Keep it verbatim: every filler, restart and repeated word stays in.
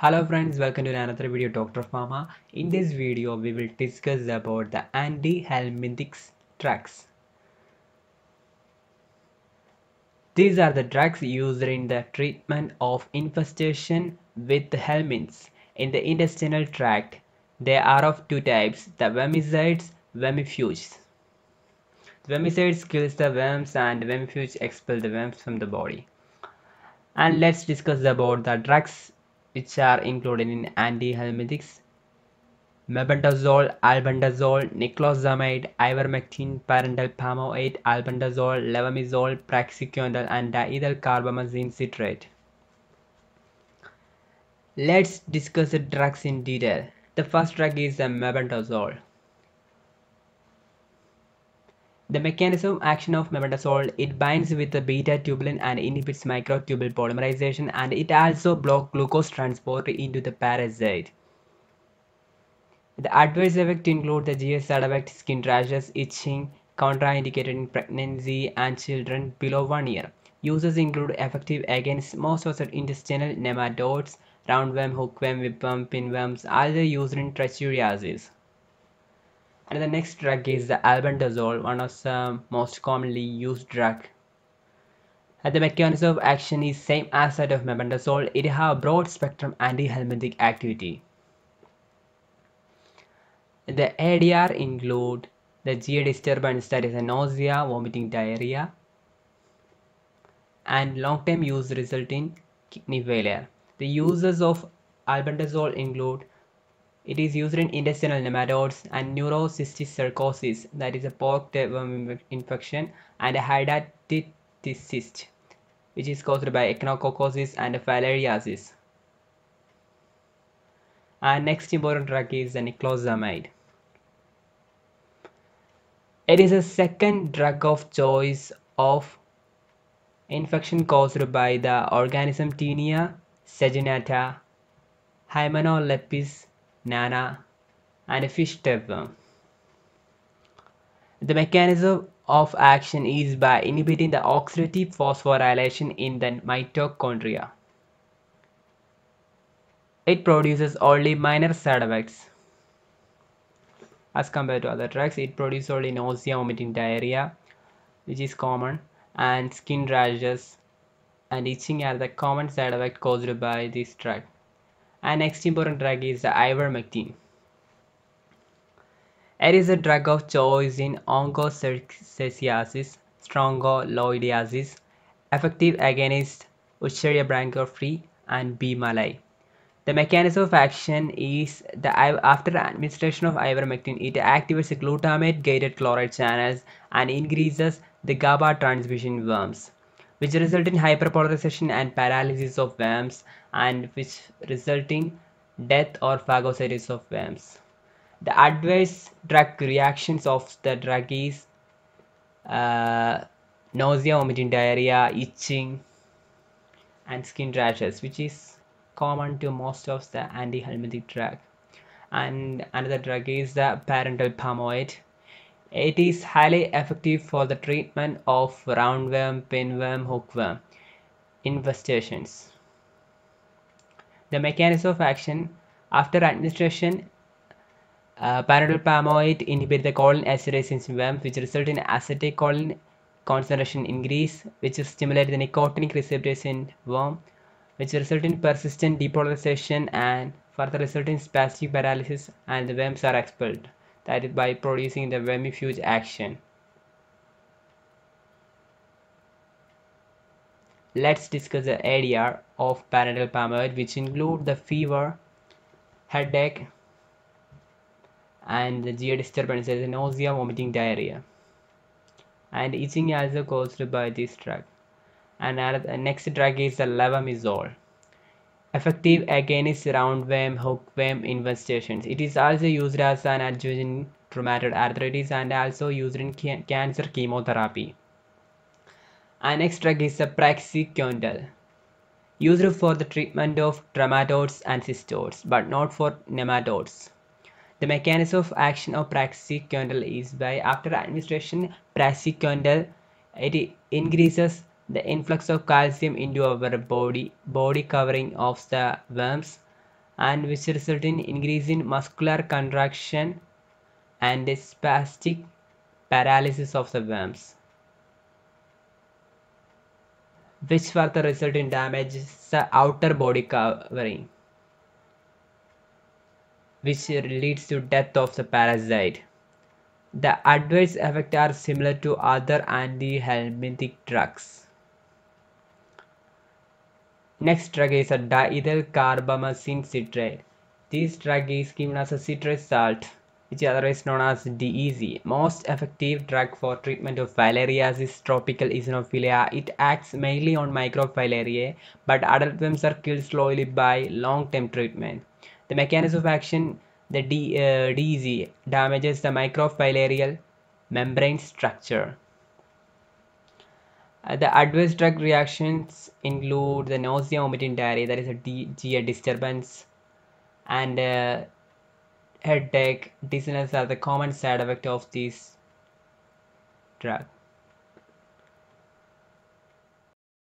Hello friends, welcome to another video, Doctor Pharma. In this video, we will discuss about the anthelmintic drugs. These are the drugs used in the treatment of infestation with helminths in the intestinal tract. They are of two types: the vermicides, vermifuges. Vermicides kills the worms, and vermifuges expel the worms from the body. And let's discuss about the drugs which are included in anthelmintics: Mebendazole, Albendazole, Niclosamide, Ivermectin, Pyrantel pamoate, Albendazole, levamizole, praziquantel, and diethylcarbamazine citrate. Let's discuss the drugs in detail. The first drug is the Mebendazole. The mechanism of action of mebendazole: it binds with the beta tubulin and inhibits microtubule polymerization, and it also blocks glucose transport into the parasite. The adverse effects include the G I side effect, skin rashes, itching, contraindicated in pregnancy and children below one year. Uses include effective against most of the intestinal nematodes, roundworm, hookworm, whipworm, pinworms, either used in trichuriasis. And the next drug is the albendazole, one of the most commonly used drug. And the mechanism of action is same as that of mebendazole. It has broad spectrum antihelminthic activity. The A D R include the G I disturbance, that is a nausea, vomiting, diarrhea, and long-term use result in kidney failure. The uses of albendazole include: it is used in intestinal nematodes and neurocysticercosis, that is a pork worm infection, and a hydatidic cyst, which is caused by echinococcosis and filariasis. And next important drug is the niclosamide. It is a second drug of choice of infection caused by the organism tinea saginata, hymenolepis Nana, and a fish tapeworm. The mechanism of action is by inhibiting the oxidative phosphorylation in the mitochondria. It produces only minor side effects as compared to other drugs. It produces only nausea, vomiting, diarrhea, which is common, and skin rashes and itching are the common side effects caused by this drug. And next important drug is the ivermectin. It is a drug of choice in Onchocerciasis, Strongyloidiasis, effective against Wuchereria bancrofti and B. malayi. The mechanism of action is the after administration of ivermectin, it activates the glutamate gated chloride channels and increases the GABA transmission worms, which result in hyperpolarization and paralysis of worms, and which result in death or phagocytosis of worms. The adverse drug reactions of the drug is uh, nausea, vomiting, diarrhea, itching, and skin rashes, which is common to most of the antihelminthic drug. And another drug is the Pyrantel pamoate. It is highly effective for the treatment of roundworm, pinworm, hookworm infestations. The mechanism of action: after administration, uh, Pyrantel pamoate inhibits the choline acidase in worms, which result in acetylcholine concentration increase, which stimulates the nicotinic receptors in worm, which result in persistent depolarization and further result in spastic paralysis, and the worms are expelled. That is by producing the vermifuge action. Let's discuss the A D R of Pyrantel pamoate, which include the fever, headache, and the G I disturbances, nausea, vomiting, diarrhea, and itching also caused by this drug. And the next drug is the levamizole, effective against roundworm, hookworm infestations. It is also used as an adjuvant in rheumatoid arthritis and also used in ca cancer chemotherapy. And next drug is the praziquantel, used for the treatment of trematodes and cestodes, but not for nematodes. The mechanism of action of praziquantel is by after administration, praziquantel it increases the influx of calcium into our body, body covering of the worms, and which result in increase in muscular contraction and a spastic paralysis of the worms, which further result in damages the outer body covering, which leads to death of the parasite. The adverse effects are similar to other anthelmintic drugs. Next drug is a diethylcarbamazine citrate. This drug is given as a citrate salt, which is otherwise known as D E C. Most effective drug for treatment of filariasis, tropical eosinophilia. It acts mainly on microfilariae, but adult worms are killed slowly by long-term treatment. The mechanism of action, the D E C damages the microfilarial membrane structure. Uh, the adverse drug reactions include the nausea, vomiting, diarrhea, that is a G I disturbance, and uh, headache, dizziness are the common side effects of this drug.